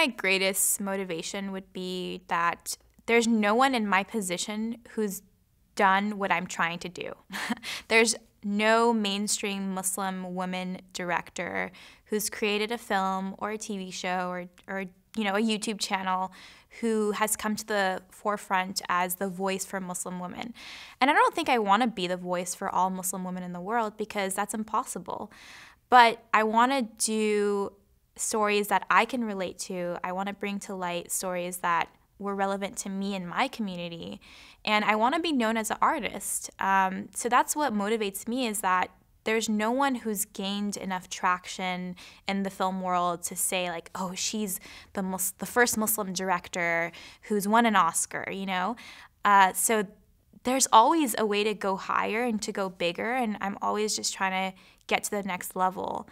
my greatest motivation would be that there's no one in my position who's done what I'm trying to do. There's no mainstream Muslim woman director who's created a film or a TV show or you know, a YouTube channel who has come to the forefront as the voice for Muslim women. And I don't think I want to be the voice for all Muslim women in the world because that's impossible. But I want to do stories that I can relate to. I want to bring to light stories that were relevant to me and my community. And I want to be known as an artist. So that's what motivates me, is that there's no one who's gained enough traction in the film world to say, like, oh, she's the first Muslim director who's won an Oscar, you know? So there's always a way to go higher and to go bigger, and I'm always just trying to get to the next level.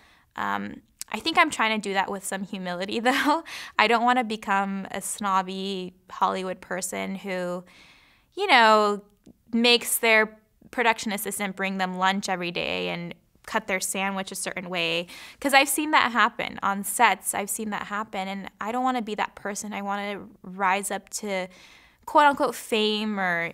I think I'm trying to do that with some humility, though. I don't want to become a snobby Hollywood person who, you know, makes their production assistant bring them lunch every day and cut their sandwich a certain way, because I've seen that happen on sets. I've seen that happen, and I don't want to be that person. I want to rise up to quote-unquote fame or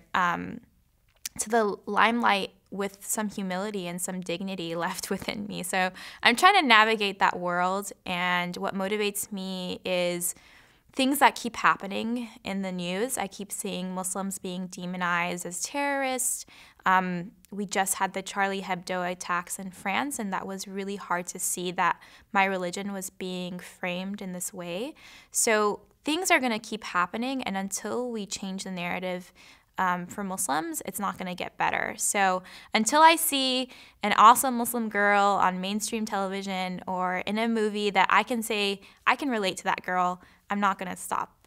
to the limelight with some humility and some dignity left within me. So I'm trying to navigate that world, and what motivates me is things that keep happening in the news. I keep seeing Muslims being demonized as terrorists. We just had the Charlie Hebdo attacks in France, and that was really hard to see that my religion was being framed in this way. So things are gonna keep happening, and until we change the narrative for Muslims, it's not gonna get better. So until I see an awesome Muslim girl on mainstream television or in a movie that I can say, I can relate to that girl, I'm not gonna stop.